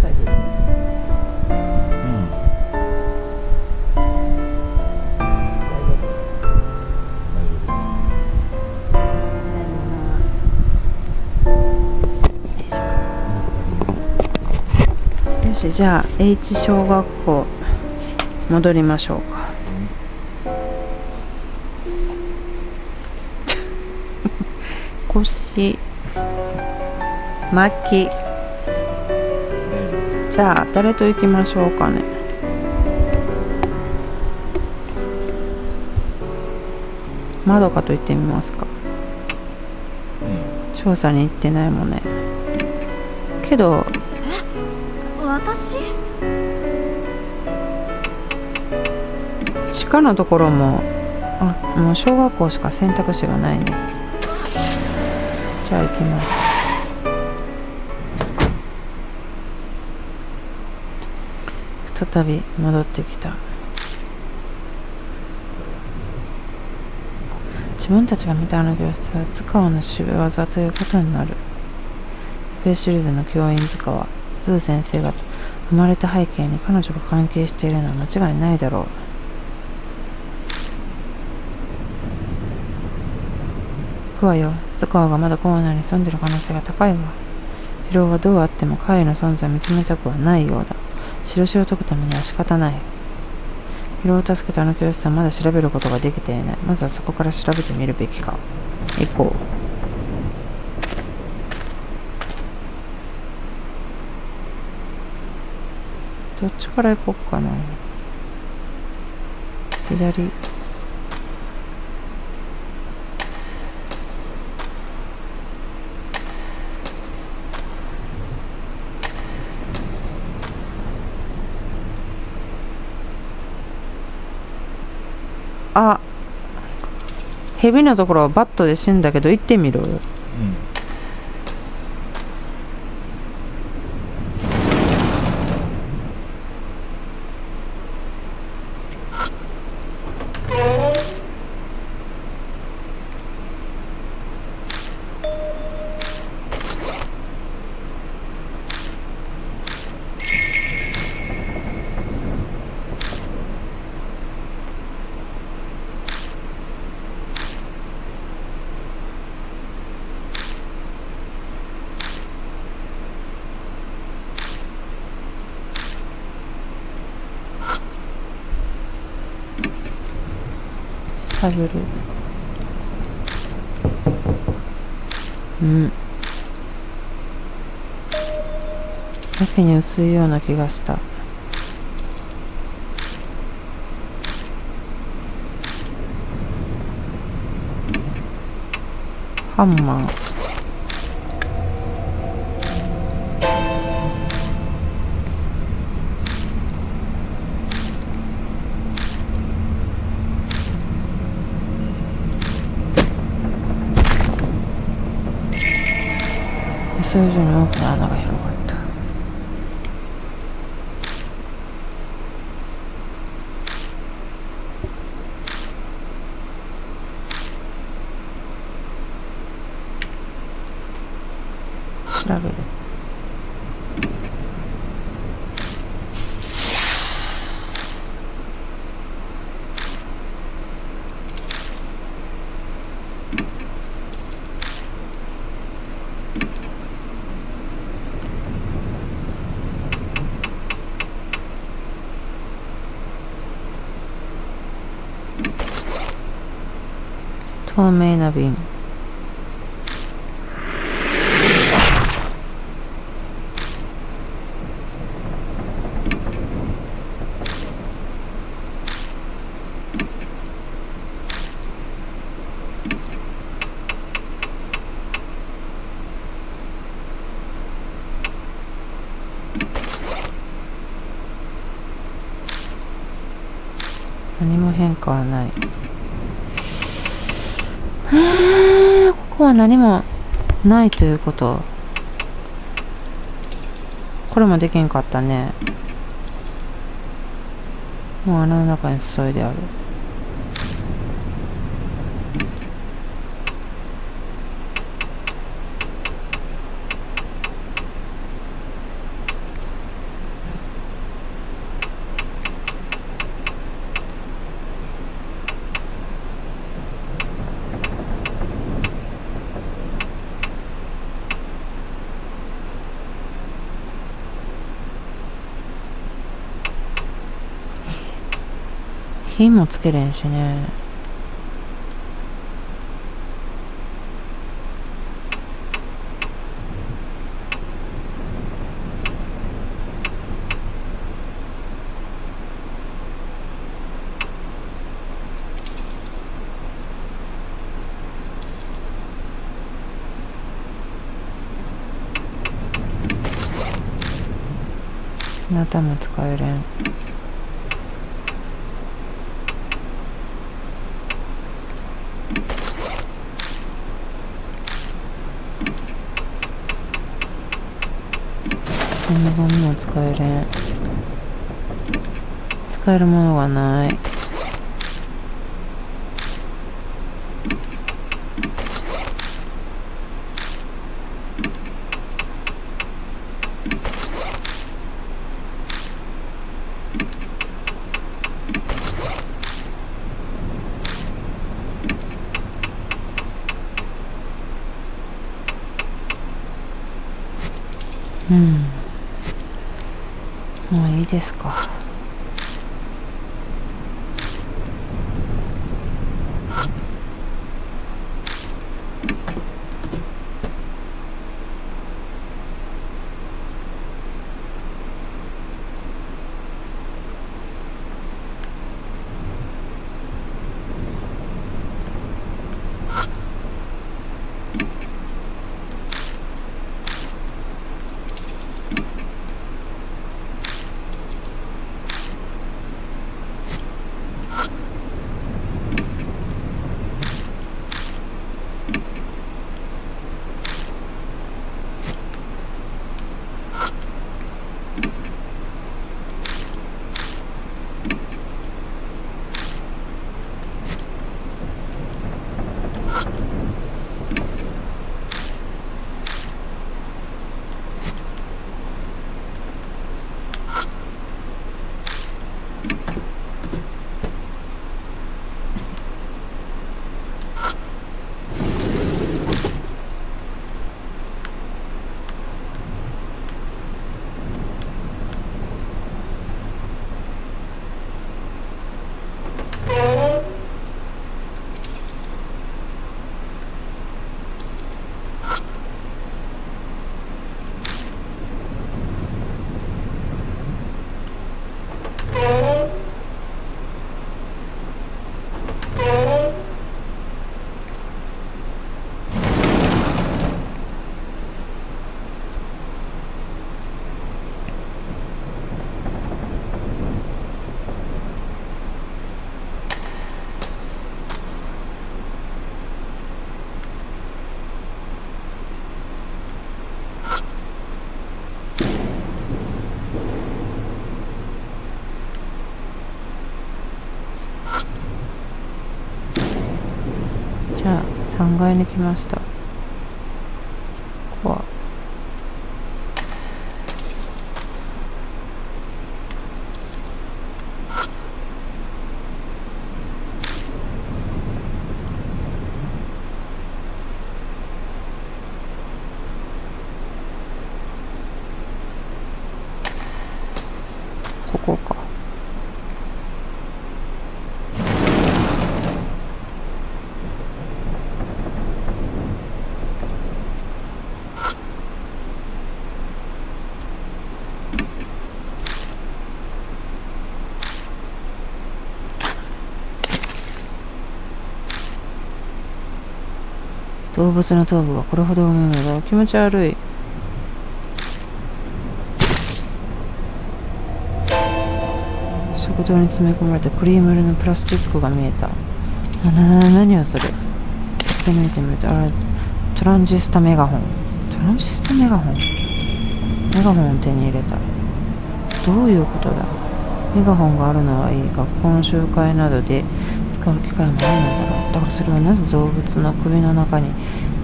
歳ですね。よし、じゃあ H 小学校戻りましょうか。腰巻き、じゃあ誰と行きましょうかね。まどかと行ってみますか。調査に行ってないもんね。けど私地下のところも、あ、もう小学校しか選択肢がないね。じゃあ行きます。再び戻ってきた。自分たちが見たあの教室は塚川の仕業ということになる。フェイシュルズの教員塚川ズー先生が生まれた背景に彼女が関係しているのは間違いないだろう。行くわよ。塚川がまだコーナーに潜んでる可能性が高いわ。疲労はどうあっても怪異の存在を認めたくはないようだ。印を解くためには仕方ない。疲労を助けたあの教室はまだ調べることができていない。まずはそこから調べてみるべきか。行こう。どっちから行こうかな。左。あ、蛇のところはバットで死んだけど行ってみる？探る。うん。やけに薄いような気がした。ハンマー。それ以上に大きな穴が広がった。調べる。透明な瓶。何も変化はない。ここは何もないということ。これもできんかったね。もう穴の中に注いである。ピンもつけれんしね。なたも使えれん。このゴムも使えれん。使えるものがない。うん、もういいですか。3階に来ました。ここはここか。動物の頭部はこれほど重いのだ。気持ち悪い。食堂に詰め込まれたクリーム色のプラスチックが見えた。何はそれ。見てみると、あれ、トランジスタメガホン。トランジスタメガホン。メガホンを手に入れた。どういうことだ。メガホンがあるのはいいが、学校の集会などで使う機会もないのだろう。だからそれはなぜ動物の首の中に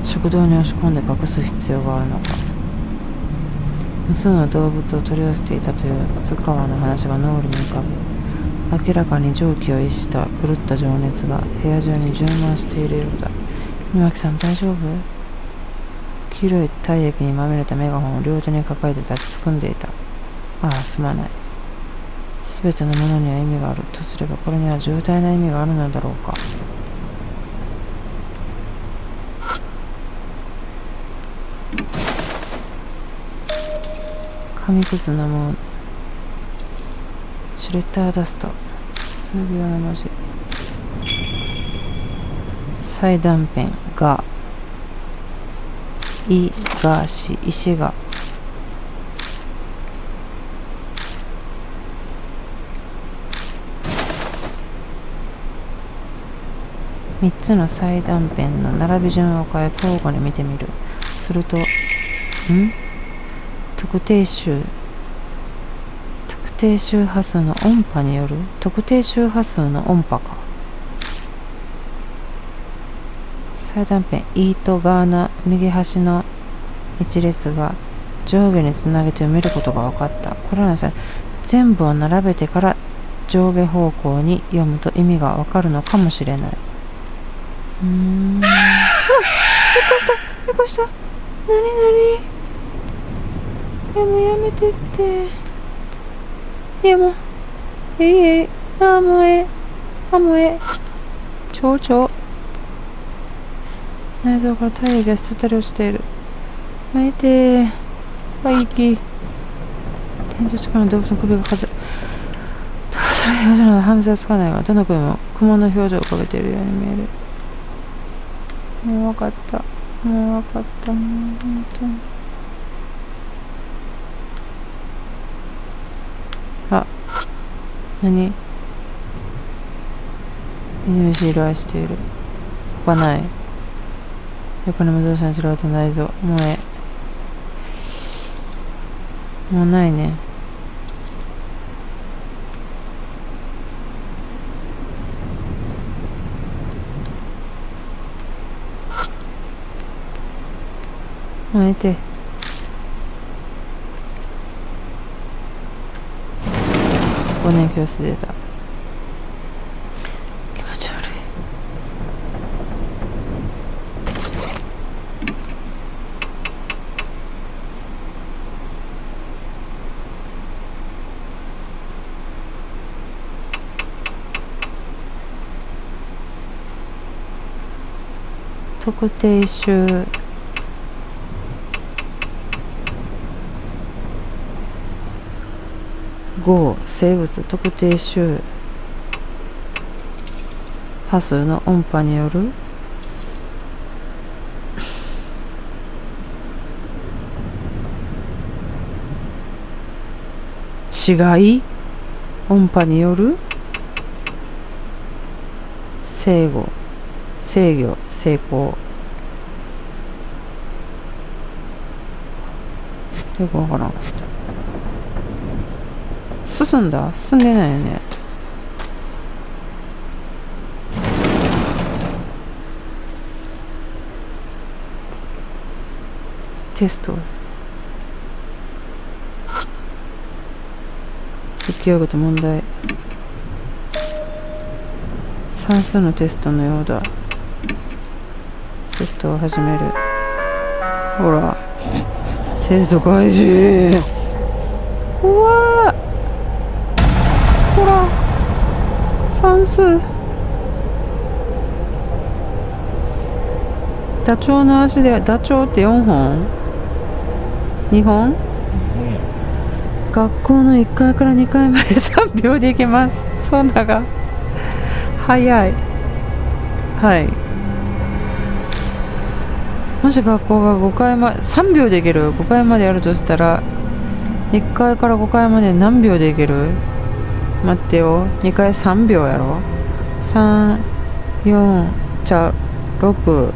食道に押し込んで隠す必要があるのか。無数の動物を取り寄せていたという津川の話が脳裏に浮かぶ。明らかに常気を逸した狂った情熱が部屋中に充満しているようだ。庭木さん大丈夫。黄色い体液にまみれたメガホンを両手に抱えて抱きつくんでいた。ああ、すまない。すべてのものには意味があるとすれば、これには重大な意味があるのだろうか。紙くずのもの、シュレッダーダスト、数秒の文字、裁断ペン、が、いがし、石が、3つの裁断ペンの並び順を変え交互に見てみる。すると、特定周波数の音波か。裁断ペンEとガーナ右端の一列が上下につなげて埋めることが分かった。これらの全部を並べてから上下方向に読むと意味が分かるのかもしれない。猫した。もうやめてって。内臓から体液が滴り落ちている。天井近くの動物の首がかず。どうする表情なの？判別はつかないわ。どの首も雲の表情を浮かべているように見える。もう分かった。もう本当に。犬虫色合いしている。他ない。横に無造作に散らばった内臓。もうないね。燃えて。5年教室出た。気持ち悪い。特定周5生物特定周波数の音波による死骸音波による制御制御成功。よくわからん。進んでないよね。テスト勢いごと問題。算数のテストのようだ。テストを始める。ほらテスト開始。怖っ。ほら算数。ダチョウの足でダチョウって4本2本、学校の1階から2階まで3秒で行けます。そんなが早い。もし学校が5階まで3秒で行ける5階までやるとしたら、1階から5階まで何秒で行ける？待ってよ。2回3秒やろ。34ちゃう6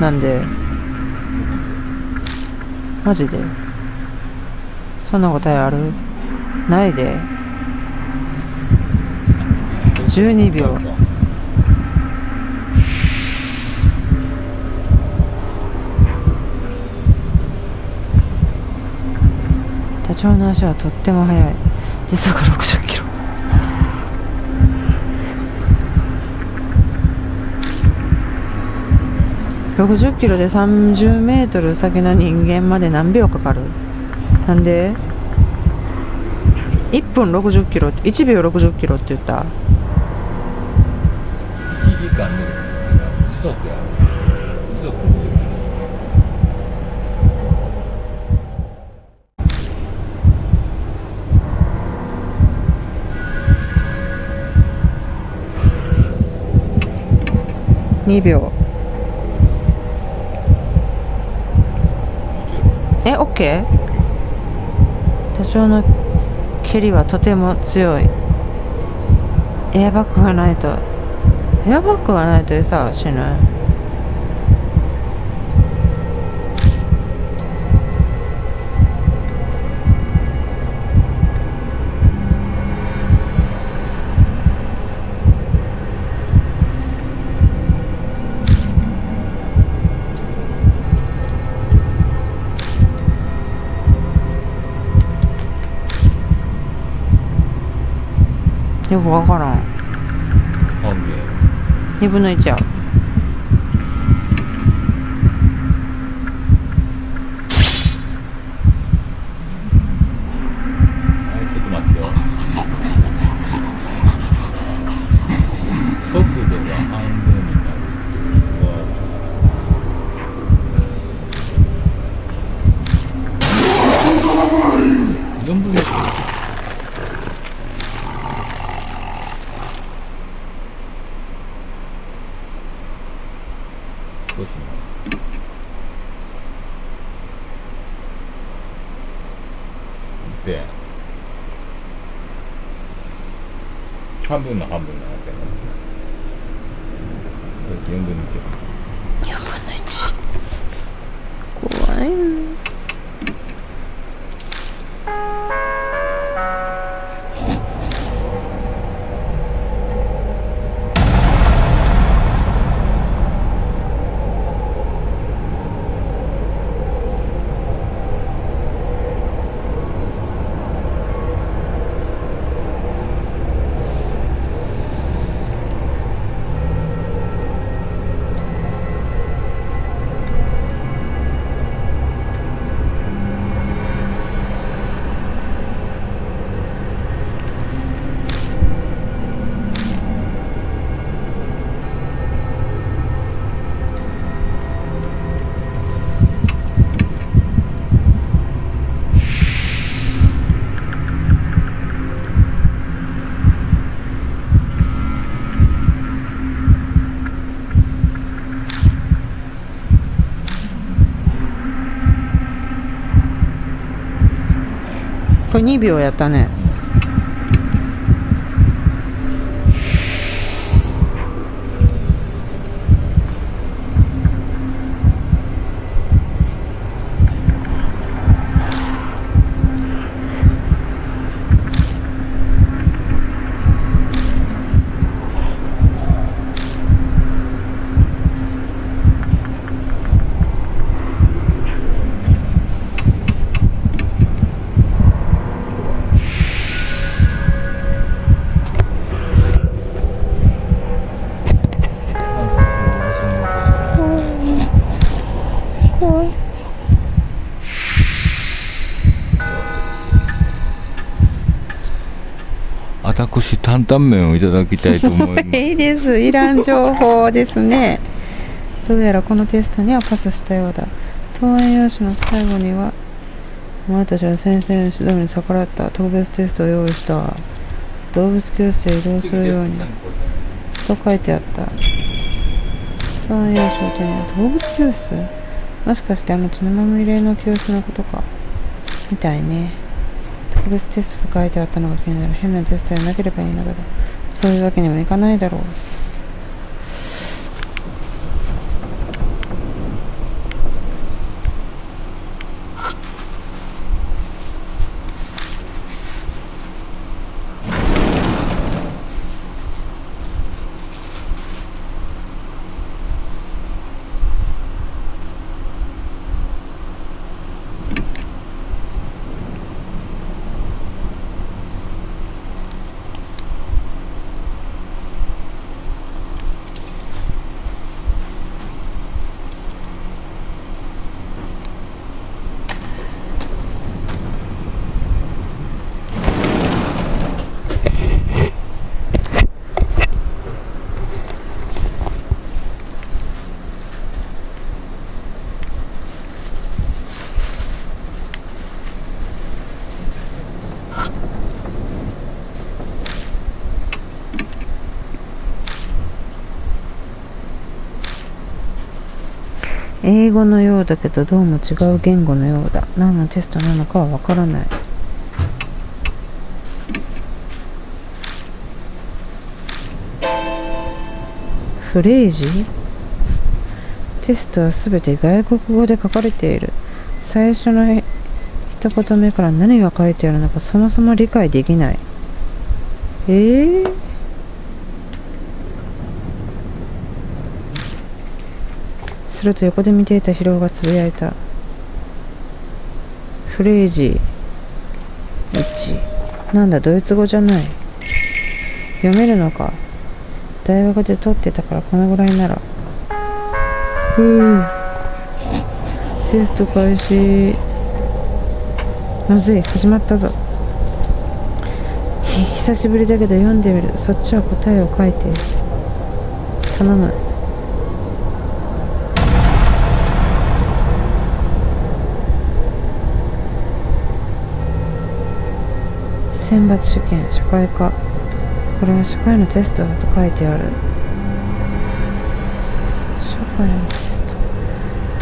なんでマジでそんな答えある？ないで。12秒。ダチョウの足はとっても速い。時速60キロ。60キロで30メートル先の人間まで何秒かかる？なんで1分60キロって1秒60キロって言った？1時間で時速や時速50キロ。2秒。え、OK？ 多少の蹴りはとても強い。エアバッグがないと餌は死ぬ。よくわからん。2分の1や。半分のやつやから4分の1。怖いな。これ2秒やったね。私、担々麺をいただきたいと思います。いいです。いらん情報ですね。どうやらこのテストにはパスしたようだ。答案用紙の最後には、お前たちは先生の指導に逆らった特別テストを用意した。動物教室へ移動するように。と書いてあった。答案用紙の手には動物教室？もしかしてあの血のまみれの教室のことか。みたいね。特別テストと書いてあったのが気になる。変なテストやなければいいんだけど、そういうわけにもいかないだろう。英語のようだけどどうも違う言語のようだ。何のテストなのかはわからない。フレージ？テストはすべて外国語で書かれている。最初の一言目から何が書いてあるのかそもそも理解できない。すると横で見ていたヒロがつぶやいた。フレージ1。なんだ、ドイツ語じゃない。読めるのか。大学で取ってたからこのぐらいなら。テスト開始。まずい、始まったぞ。久しぶりだけど読んでみる。そっちは答えを書いて。頼む。選抜試験、社会科。これは社会のテストだと書いてある。社会のテスト。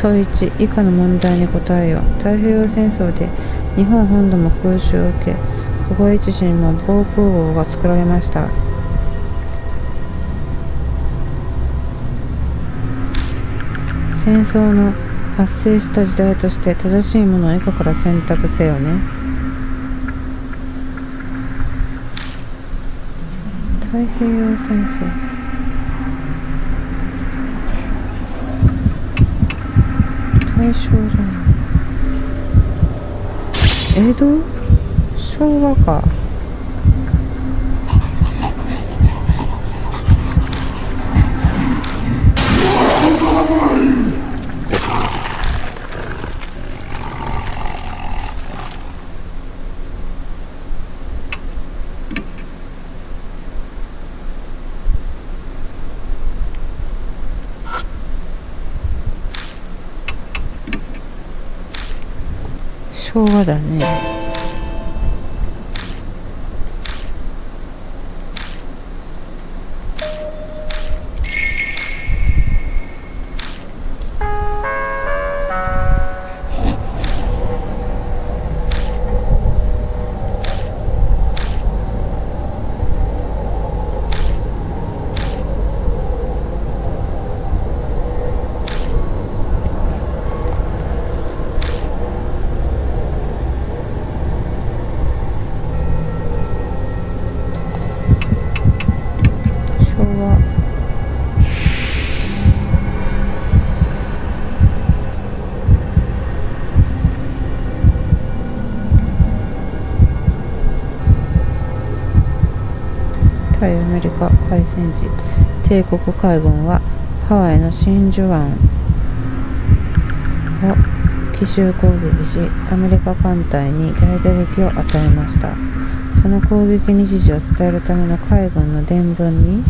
問1、以下の問題に答えよ。太平洋戦争で日本本土も空襲を受け、小川一氏にも防空壕が作られました。戦争の発生した時代として正しいものを以下から選択せよね。太平洋戦争。大正じゃない。江戸？昭和か。昭和だね。対アメリカ開戦時、帝国海軍はハワイの真珠湾を奇襲攻撃し、アメリカ艦隊に大打撃を与えました。その攻撃日時を伝えるための海軍の伝文に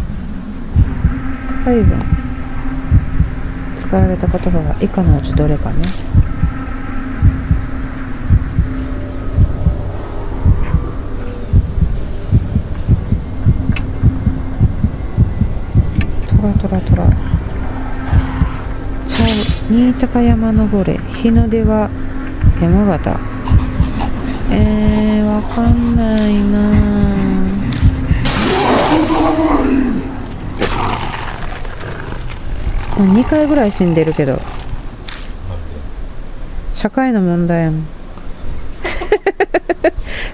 使われた言葉が以下のうちどれかね。新高山登れ、日の出は山形。わかんないなぁ。2回ぐらい死んでるけど。社会の問題やもん。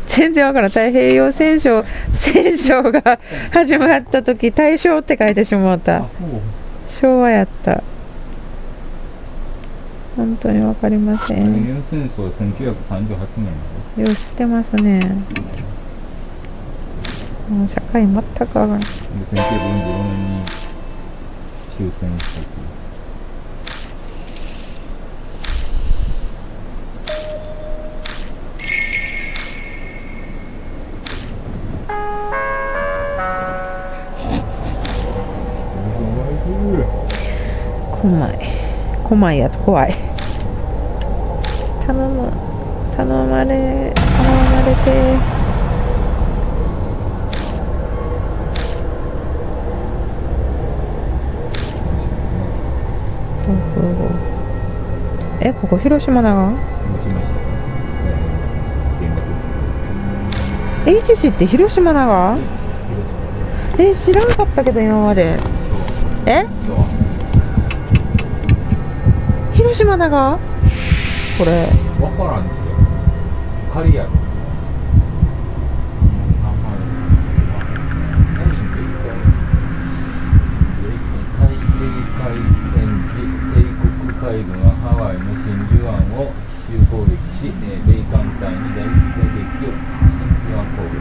全然わからん。太平洋戦争が始まった時、大正って書いてしまった。昭和やった。本当にわかりません。太平洋戦争1938年。よう知ってますね。もう社会全くわからない。1945年に終戦したという。怖いやと怖い。頼まれて。え、ここ広島だが。え、HCって広島だが。え、知らんかったけど今まで。え、広島だが。これわからんけど狩りやろ。海軍はハワイの真珠湾を奇襲攻撃し、米艦隊に大撃を真珠湾攻撃、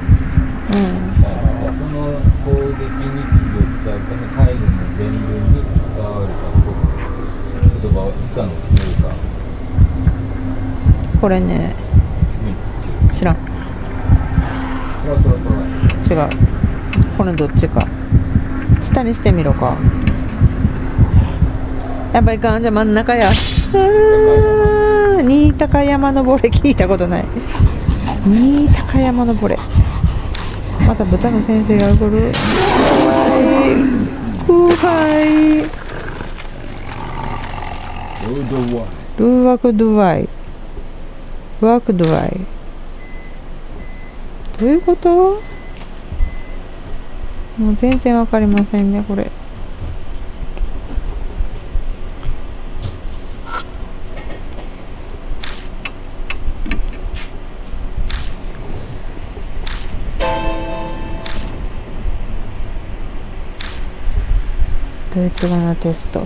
その攻撃に気を使うため海軍の全軍に使われた言葉は以下の記述か。これね、知らん。違う、これどっちか下にしてみろか。やばいかん、じゃあ真ん中や。新高山登れ、聞いたことない。新高山登れ。また豚の先生が怒る。怖い。ルワクドワイ、ワクドワイ、どういうこと？もう全然わかりませんね、これ。ドイツ語のテスト。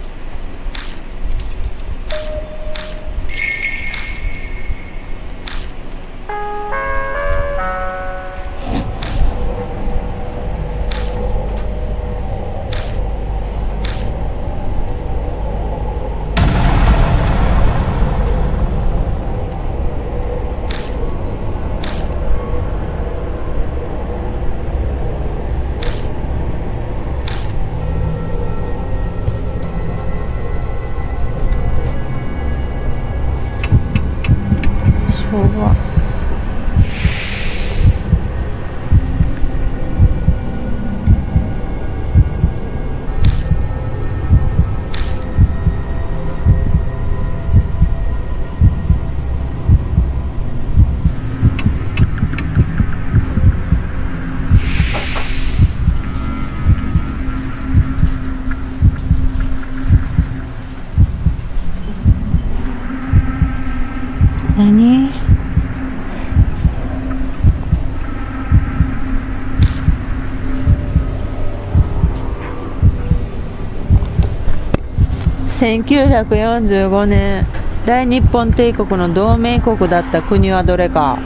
1945年、大日本帝国の同盟国だった国はどれか。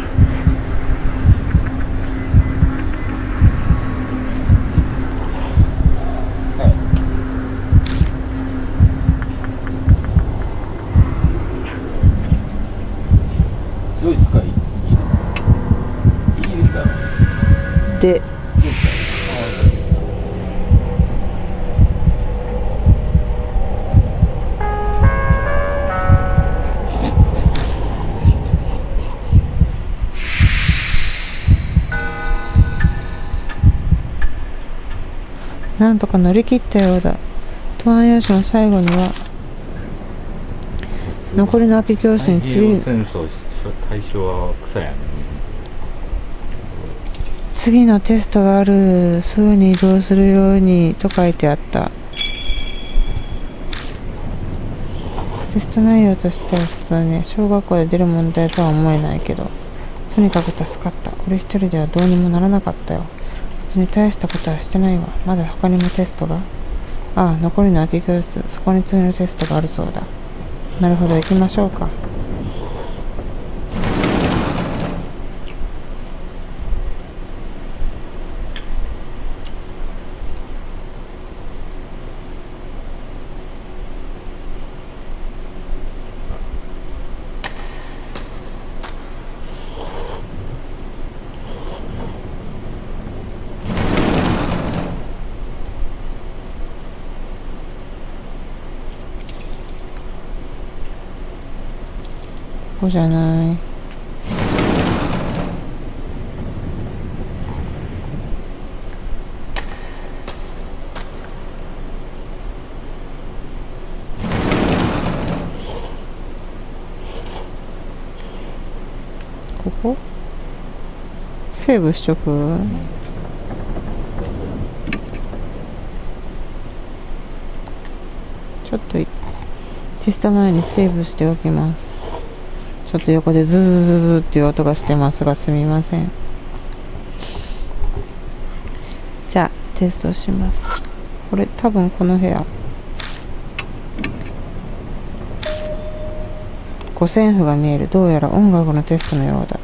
ドイツかイギリスだ。でなんとか乗り切ったようだ。答案用紙の最後には残りの空き教室に次のテストがある、すぐに移動するようにと書いてあった。テスト内容としては普通ね、小学校で出る問題とは思えないけど、とにかく助かった。俺一人ではどうにもならなかったよ。別に大したことはしてないわ。まだ他にもテストが。ああ、残りの空き教室、そこに次のテストがあるそうだ。なるほど、行きましょうか。ここじゃない。こセーブしとく。ちょっとテスト前にセーブしておきます。ちょっと横でズズズズっていう音がしてますが、すみません。じゃあテストします。これ多分この部屋五線譜が見える。どうやら音楽のテストのようだ。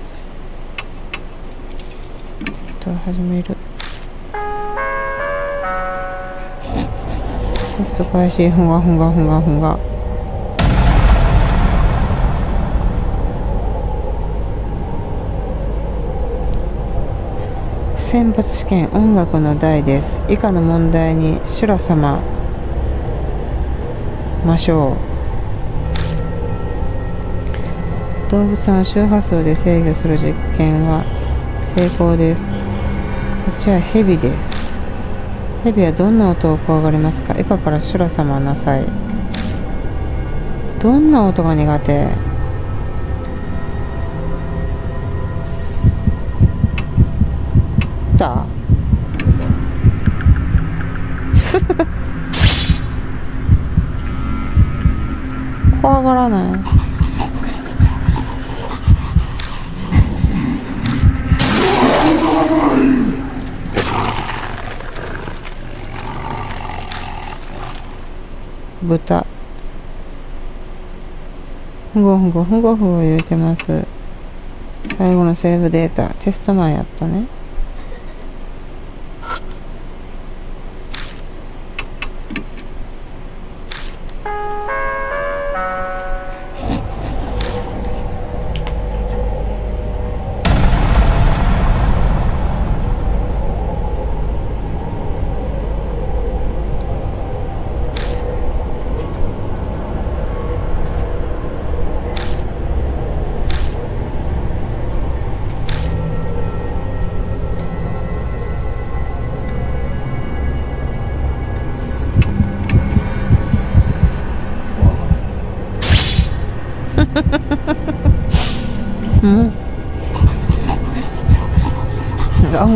テストを始める。テスト開始。ふんがふんがふんがふんが。選抜試験音楽の題です。以下の問題に修羅様ましょう。動物の周波数で制御する実験は成功です。こっちはヘビです。ヘビはどんな音を怖がりますか。以下から修羅様なさい。どんな音が苦手。怖がらない。豚ふごふごふごふご言うてます。最後のセーブデータテスト前やったね。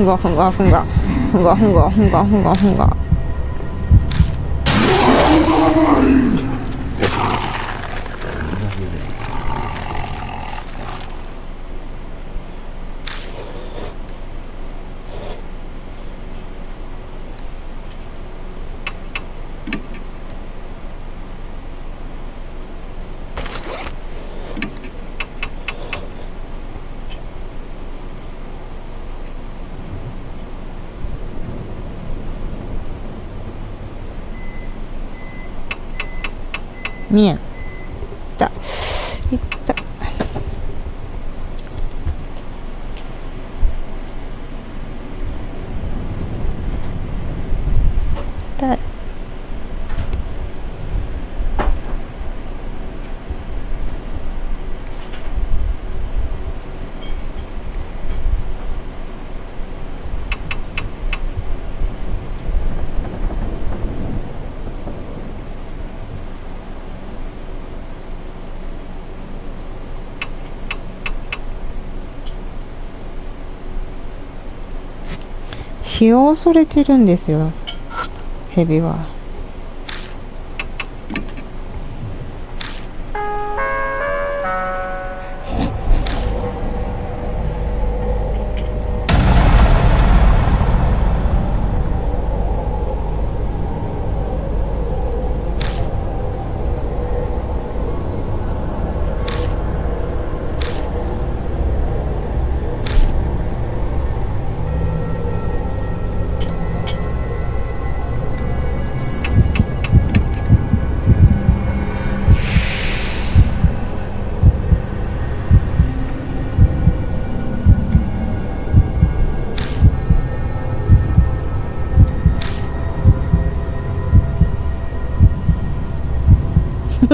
ふんがふんがふんがふんがふんがふんがふんがふんが。見えん。いった。いった。痛い。気を恐れてるんですよ、ヘビは。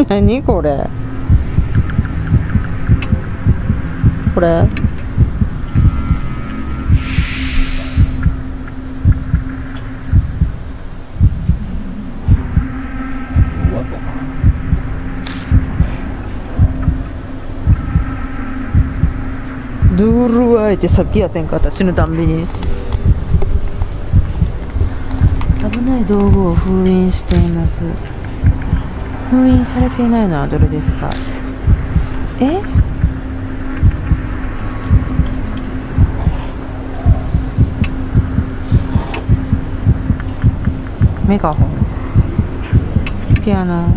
何これ。これドゥルアイって先やせんかった、死ぬたんびに。危ない道具を封印しています。封印されていないのはどれですか？え、メガホン、ピアノ、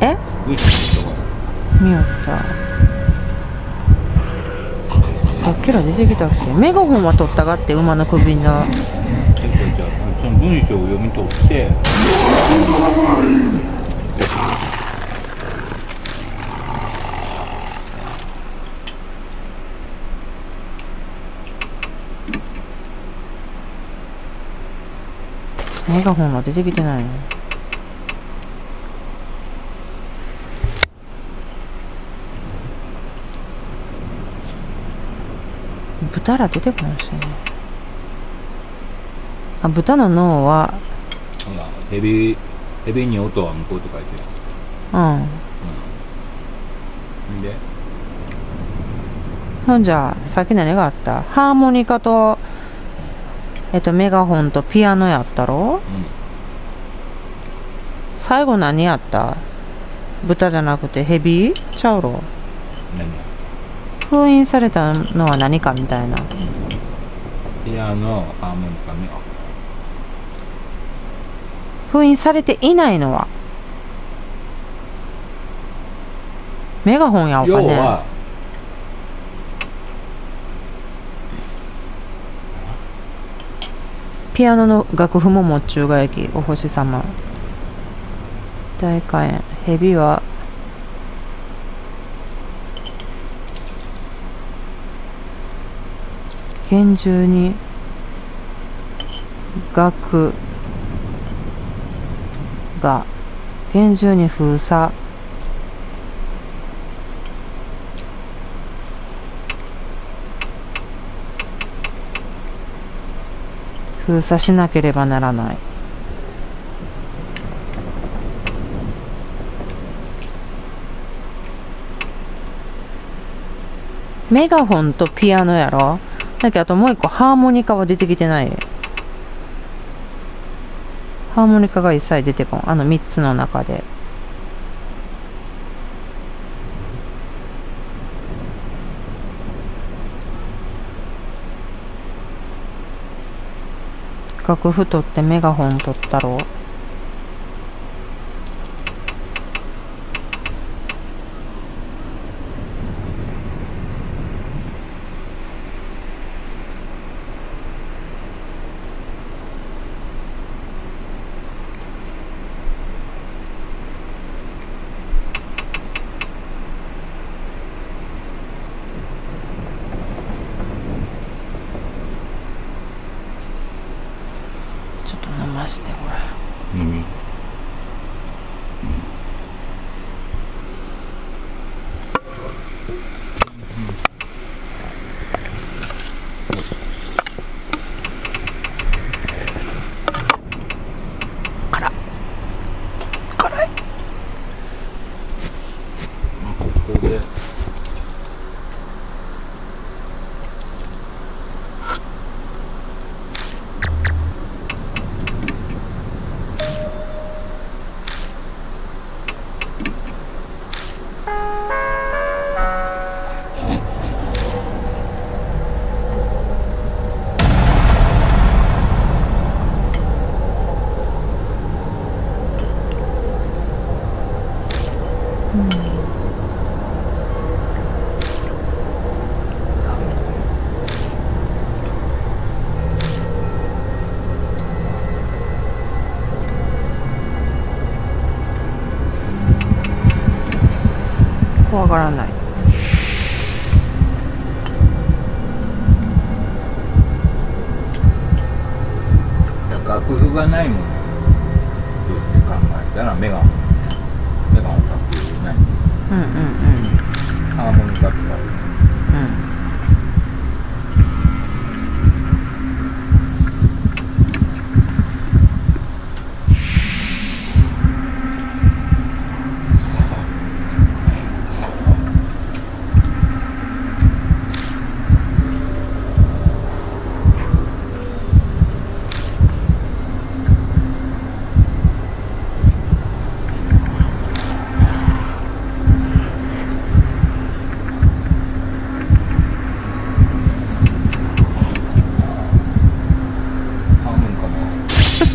え、ミューター、キラ出てきたっけ。メガホンは取ったがって、馬の首の文章を読み取って、メガホンは出てきてないの。豚ら出てこないですよね。あ、豚の脳はヘビに音は向こうと書いてる。うん。で、ほんじゃさっき何があった？ハーモニカとメガホンとピアノやったろ、うん、最後何やった？豚じゃなくてヘビちゃうろ。何？封印されたのは何かみたいな。ピアノ、ハーモニカ、メガホン。封印されていないのはメガホンやお金。要はピアノの楽譜ももっちゅうがやき、お星様、大火炎、ヘビは厳重に楽が厳重に封鎖。封鎖しなければならない。メガホンとピアノやろ。だけどあともう一個ハーモニカは出てきてない。ハーモニカが一切出てこん、あの3つの中で。楽譜取ってメガホン取ったろう。わからない。楽譜がないものとして考えたらメガホン楽譜ない。うんうんうん。ハーモニカとか。うん。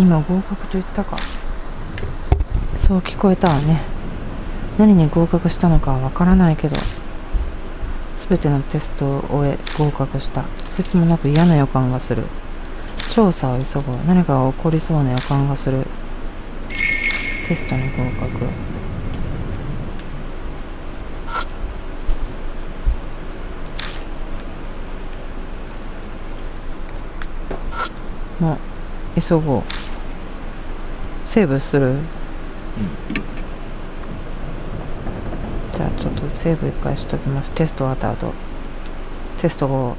今合格と言ったか。そう聞こえたわね。何に合格したのかはわからないけど、全てのテストを終え合格した。とてつもなく嫌な予感がする。調査を急ごう。何かが起こりそうな予感がする。テストに合格。もう急ごう。セーブする、うん、じゃあちょっとセーブ一回しときます。テスト終わった後テスト後